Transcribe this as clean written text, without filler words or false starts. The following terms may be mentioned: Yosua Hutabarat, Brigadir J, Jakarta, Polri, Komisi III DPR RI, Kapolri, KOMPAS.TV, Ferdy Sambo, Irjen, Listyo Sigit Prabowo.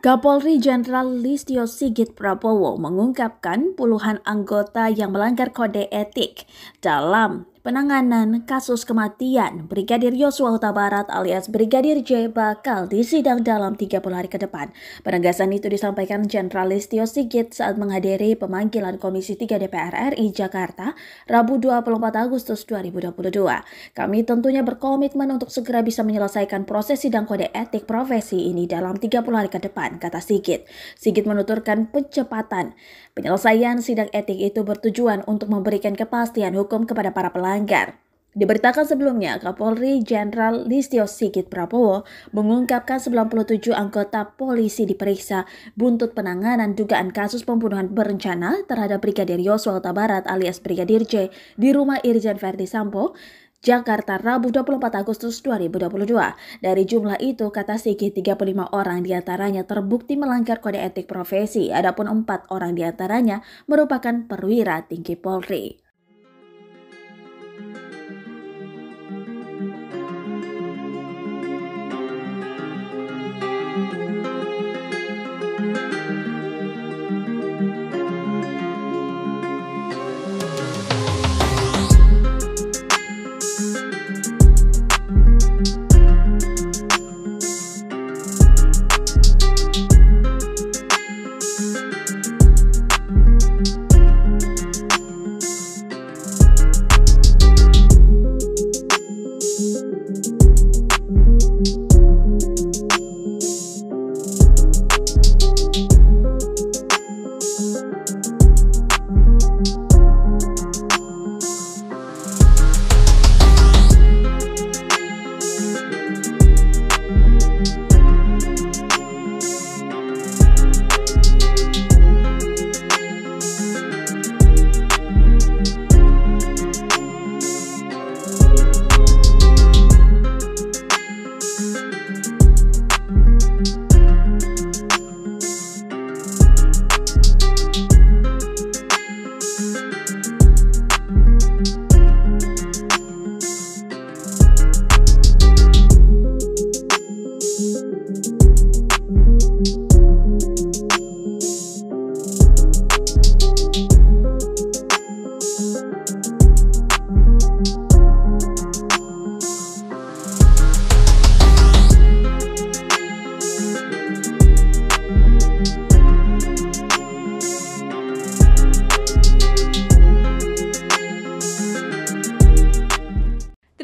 Kapolri Jenderal Listyo Sigit Prabowo mengungkapkan puluhan anggota yang melanggar kode etik dalam penanganan kasus kematian Brigadir Yosua Hutabarat alias Brigadir J bakal disidang dalam 30 hari ke depan. Penegasan itu disampaikan Jenderal Listyo Sigit saat menghadiri pemanggilan Komisi III DPR RI Jakarta, Rabu 24 Agustus 2022. "Kami tentunya berkomitmen untuk segera bisa menyelesaikan proses sidang kode etik profesi ini dalam 30 hari ke depan," kata Sigit. Sigit menuturkan percepatan penyelesaian sidang etik itu bertujuan untuk memberikan kepastian hukum kepada para pelanggar. Diberitakan sebelumnya, Kapolri Jenderal Listyo Sigit Prabowo mengungkapkan 97 anggota polisi diperiksa buntut penanganan dugaan kasus pembunuhan berencana terhadap Brigadir Yosua Hutabarat alias Brigadir J di rumah Irjen Ferdy Sambo, Jakarta, Rabu 24 Agustus 2022. Dari jumlah itu, kata Sigit, 35 orang diantaranya terbukti melanggar kode etik profesi, adapun 4 orang diantaranya merupakan perwira tinggi Polri.